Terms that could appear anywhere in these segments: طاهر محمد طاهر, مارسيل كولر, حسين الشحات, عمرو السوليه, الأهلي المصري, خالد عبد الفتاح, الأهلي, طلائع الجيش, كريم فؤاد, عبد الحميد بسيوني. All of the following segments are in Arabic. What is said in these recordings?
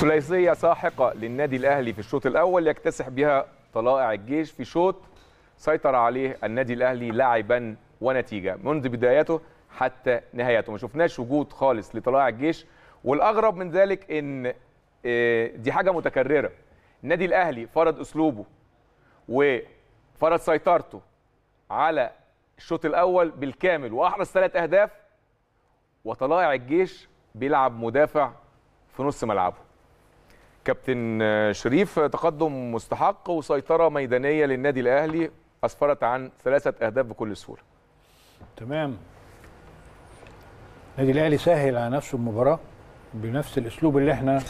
ثلاثية ساحقة للنادي الأهلي في الشوط الأول يكتسح بها طلائع الجيش في شوط سيطر عليه النادي الأهلي لعبا ونتيجة منذ بدايته حتى نهايته، ما شفناش وجود خالص لطلائع الجيش. والأغرب من ذلك إن دي حاجة متكررة، النادي الأهلي فرض أسلوبه وفرض سيطرته على الشوط الأول بالكامل وأحرز 3 أهداف، وطلائع الجيش بيلعب مدافع في نص ملعبه. كابتن شريف، تقدم مستحق وسيطرة ميدانية للنادي الأهلي أسفرت عن 3 أهداف بكل سهولة. تمام، النادي الأهلي سهل على نفسه المباراة بنفس الأسلوب اللي احنا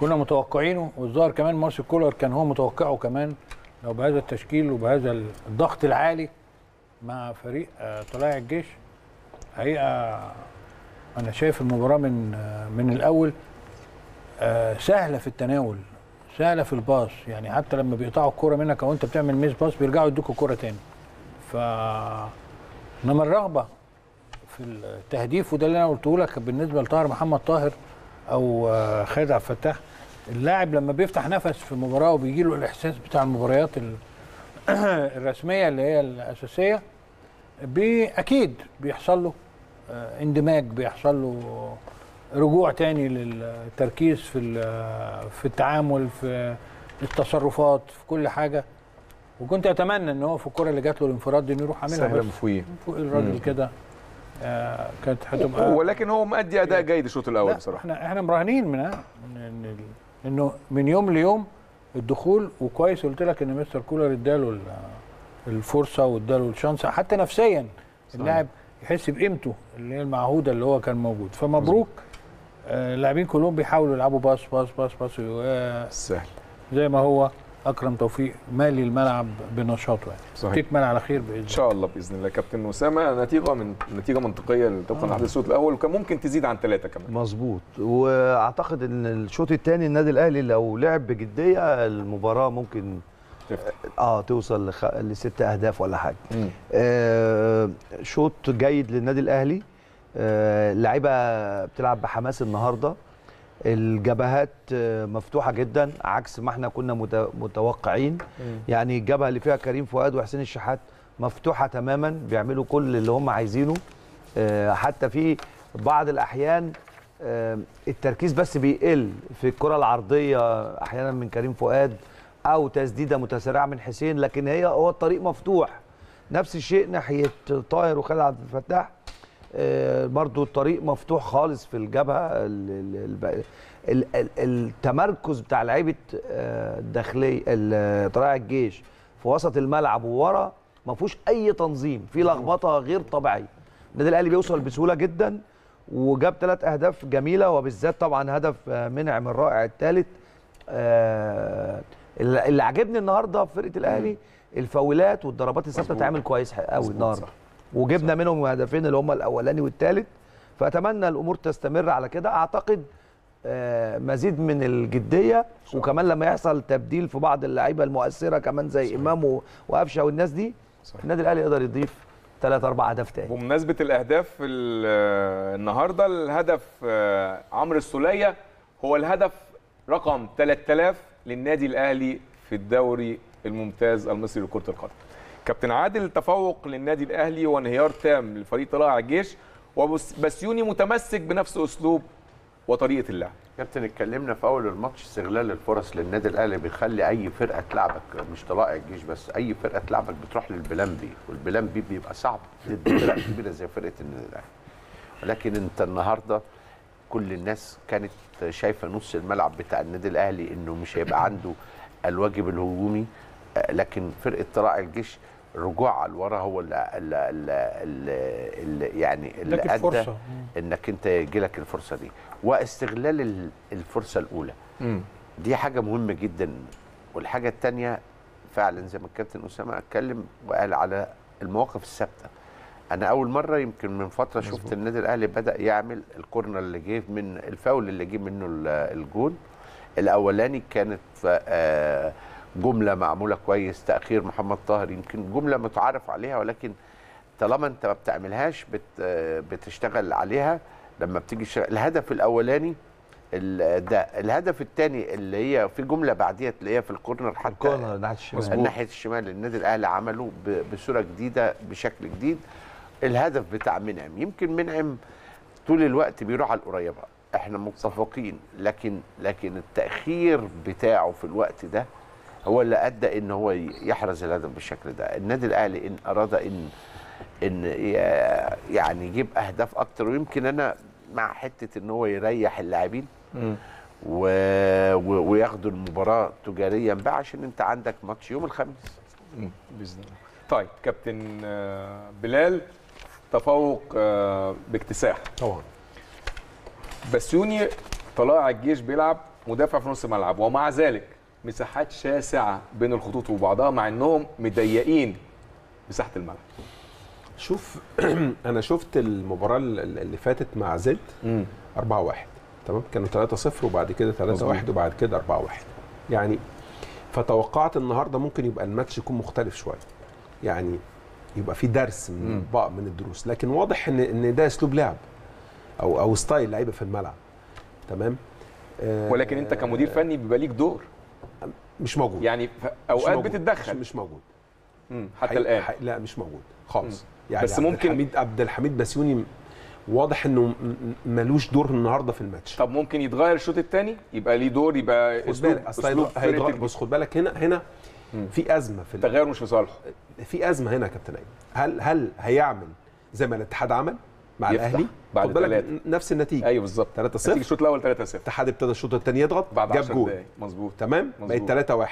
كنا متوقعينه، والظاهر كمان مارسيل كولر كان هو متوقعه كمان، لو بهذا التشكيل وبهذا الضغط العالي مع فريق طلائع الجيش. حقيقة أنا شايف المباراة من الأول سهلة في التناول، سهلة في الباص، يعني حتى لما بيقطعوا الكورة منك أو أنت بتعمل ميس باص بيرجعوا يدوكوا الكورة تاني. إنما الرغبة في التهديف، وده اللي أنا قلته لك بالنسبة لطاهر محمد طاهر أو خالد عبد الفتاح، اللاعب لما بيفتح نفس في المباراة وبيجي له الإحساس بتاع المباريات الرسمية اللي هي الأساسية، أكيد بيحصل له اندماج، بيحصل له رجوع تاني للتركيز في التعامل، في التصرفات، في كل حاجه. وكنت اتمنى ان هو في الكره اللي جات له الانفراد دي يروح عاملها بس فوق الراجل كده، كانت هتبقى، ولكن هو مادي اداء جيد الشوط الاول بصراحه. احنا مراهنين منها انه من يوم ليوم الدخول، وكويس قلت لك ان مستر كولر اداله الفرصه واداله الشانس، حتى نفسيا اللاعب يحس بقيمته اللي هي المعهوده اللي هو كان موجود. فمبروك، اللاعبين كلهم بيحاولوا يلعبوا باص باص باص باص سهل زي ما هو اكرم توفيق مالي الملعب بنشاطه، يعني تكمل على خير باذن الله ان شاء الله. باذن الله كابتن أسامة، نتيجه منطقيه طبقا لحد الشوط الاول، وكان ممكن تزيد عن 3 كمان. مظبوط، واعتقد ان الشوط الثاني النادي الاهلي لو لعب بجديه المباراه ممكن توصل ل6 أهداف ولا حاجه. شوط جيد للنادي الاهلي، اللعيبه بتلعب بحماس النهارده، الجبهات مفتوحه جدا عكس ما احنا كنا متوقعين. يعني الجبهه اللي فيها كريم فؤاد وحسين الشحات مفتوحه تماما، بيعملوا كل اللي هم عايزينه، حتى في بعض الاحيان التركيز بس بيقل في الكره العرضيه احيانا من كريم فؤاد أو تسديدة متسارعة من حسين، لكن هو الطريق مفتوح. نفس الشيء ناحية طاهر وخالد عبد الفتاح، برضو الطريق مفتوح خالص في الجبهة. التمركز بتاع لعيبة الداخلية طلائع الجيش في وسط الملعب وورا ما فيهوش أي تنظيم، في لخبطة غير طبيعية. النادي الأهلي بيوصل بسهولة جدا وجاب 3 أهداف جميلة، وبالذات طبعا هدف منعم الرائع الثالث. اللي عجبني النهارده في فرقه الاهلي الفاولات والضربات الثابته بتتعمل كويس قوي النهارده، وجبنا منهم هدفين اللي هم الاولاني والثالث. فاتمنى الامور تستمر على كده، اعتقد مزيد من الجديه، وكمان لما يحصل تبديل في بعض اللعيبه المؤثره كمان زي امام وقفشه والناس دي، النادي الاهلي يقدر يضيف 3 4 أهداف تاني. بمناسبه الاهداف النهارده، الهدف عمرو السوليه هو الهدف رقم 3000 للنادي الأهلي في الدوري الممتاز المصري لكرة القدم. كابتن عادل، تفوق للنادي الأهلي وانهيار تام لفريق طلائع الجيش، وبسيوني متمسك بنفس أسلوب وطريقة اللعب. كابتن، اتكلمنا في أول الماتش استغلال الفرص للنادي الأهلي بيخلي أي فرقة تلعبك، مش طلائع الجيش بس، أي فرقة تلعبك بتروح للبلان بي، والبلان بي بيبقى صعب ضد فرق كبيرة زي فرقة النادي الأهلي. ولكن أنت النهارده كل الناس كانت شايفه نص الملعب بتاع النادي الاهلي انه مش هيبقى عنده الواجب الهجومي، لكن فرقه طلائع الجيش رجوع على الورا هو اللي ادى انك انت يجيلك الفرصه دي، واستغلال الفرصه الاولى دي حاجه مهمه جدا. والحاجه الثانيه فعلا زي ما الكابتن اسامه اتكلم وقال على المواقف الثابته، أنا أول مرة يمكن من فترة شفت النادي الأهلي بدأ يعمل الكورنر اللي جه من الفاول اللي جه منه الجول الأولاني، كانت جملة معمولة كويس، تأخير محمد طاهر، يمكن جملة متعارف عليها، ولكن طالما أنت ما بتعملهاش بتشتغل عليها لما بتيجي الهدف الأولاني ده الهدف الثاني اللي هي في جمله بعديها تلاقيها في الكورنر حتى ناحيه الشمال النادي الاهلي عمله بصوره جديده بشكل جديد. الهدف بتاع منعم، يمكن منعم طول الوقت بيروح على القريبه احنا متفقين، لكن التاخير بتاعه في الوقت ده هو اللي ادى ان هو يحرز الهدف بالشكل ده. النادي الاهلي ان اراد ان يعني يجيب اهداف اكتر، ويمكن انا مع حته ان هو يريح اللاعبين وياخدوا المباراه تجاريا بقى، عشان انت عندك ماتش يوم الخميس باذن الله. طيب كابتن بلال، تفوق باكتساح طبعا. بسيوني طلائع الجيش بيلعب مدافع في نص الملعب، ومع ذلك مساحات شاسعه بين الخطوط وبعضها، مع انهم مضيقين مساحه الملعب. شوف انا شفت المباراه اللي فاتت مع زد 4-1 تمام، كانوا 3-0 وبعد كده 3-1 وبعد كده 4-1 يعني، فتوقعت النهارده ممكن يبقى الماتش يكون مختلف شويه، يعني يبقى في درس من الدروس، لكن واضح ان ده اسلوب لعب او ستايل لعيبه في الملعب تمام. ولكن انت كمدير فني بيبقى ليك دور مش موجود، يعني اوقات بتتدخل مش موجود حتى الان، لا مش موجود خالص يعني. بس ممكن عبد الحميد بسيوني واضح انه ملوش دور النهارده في الماتش. طب ممكن يتغير الشوط الثاني يبقى ليه دور، يبقى اسلوب هيتغير. بص خد بالك هنا في ازمه، في التغير مش في صالحه، في ازمه هنا يا كابتن ايمن. هل هيعمل زي ما الاتحاد عمل مع الاهلي بعد بالك نفس النتيجه؟ ايوه بالظبط 3-0، الشوط الاول 3-0، الاتحاد ابتدى الشوط الثاني يضغط بعد 10 دقايق مظبوط تمام، بقت 3-1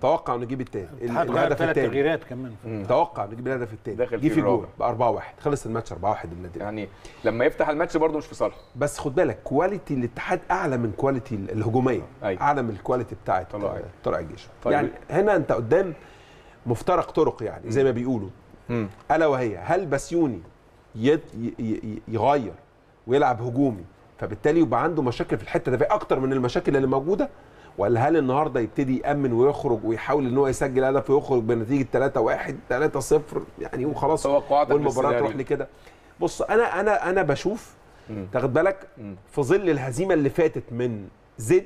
توقع انه يجيب الثاني، الهدف الثاني تغييرات كمان توقع انه يجيب الهدف الثاني، جه في جول بقى 4-1 خلص الماتش 4-1 للنادي، يعني لما يفتح الماتش برده مش في صالحه. بس خد بالك كواليتي الاتحاد اعلى من كواليتي الهجوميه، اعلى من الكواليتي بتاعه طلائع الجيش. طيب يعني هنا انت قدام مفترق طرق يعني زي ما بيقولوا، الا وهي هل بسيوني يغير ويلعب هجومي فبالتالي يبقى عنده مشاكل في الحته ده اكتر من المشاكل اللي موجوده، ولا هل النهارده يبتدي يامن ويخرج ويحاول ان هو يسجل هدف ويخرج بنتيجه 3-1 3-0 يعني وخلاص والمباراه تروح لكده؟ بص انا بشوف تاخد بالك في ظل الهزيمه اللي فاتت من زد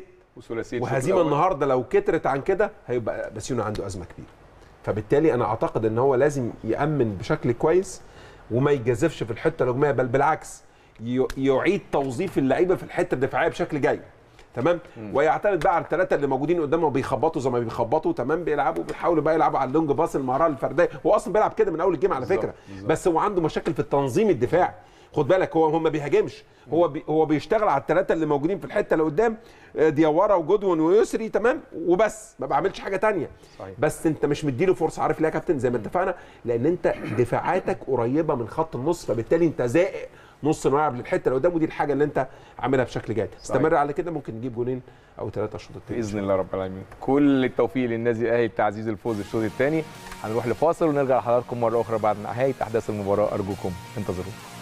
وهزيمه النهارده لو كترت عن كده هيبقى بسيوني عنده ازمه كبيره، فبالتالي انا اعتقد ان هو لازم يامن بشكل كويس وما يتجازفش في الحته الهجوميه، بل بالعكس يعيد توظيف اللعيبه في الحته الدفاعيه بشكل جيد تمام، ويعتمد بقى على الثلاثه اللي موجودين قدامه وبيخبطوا زي ما بيخبطوا تمام، بيلعبوا بيحاولوا بقى يلعبوا على اللونج باص، المهاره الفرديه، هو اصلا بيلعب كده من اول الجيم على فكره، بس هو عنده مشاكل في التنظيم الدفاعي خد بالك، هو ما بيهاجمش، هو بيشتغل على الثلاثه اللي موجودين في الحته اللي قدام، ديوارة وجدون ويسري تمام، وبس ما بعملش حاجه ثانيه. بس انت مش مديله فرصه، عارف ليه يا كابتن؟ زي ما اتفقنا، لان انت دفاعاتك قريبه من خط النص، فبالتالي انت زائق نص الملعب للحته اللي قدام، ودي الحاجه اللي انت عاملها بشكل جيد. استمر على كده ممكن نجيب جولين او 3 الشوط الثاني باذن الله رب العالمين. كل التوفيق للنادي الاهلي بتعزيز الفوز الشوط الثاني. هنروح لفاصل ونرجع لحضراتكم مره اخرى بعد نهايه احداث المباراه، ارجوكم انتظرونا.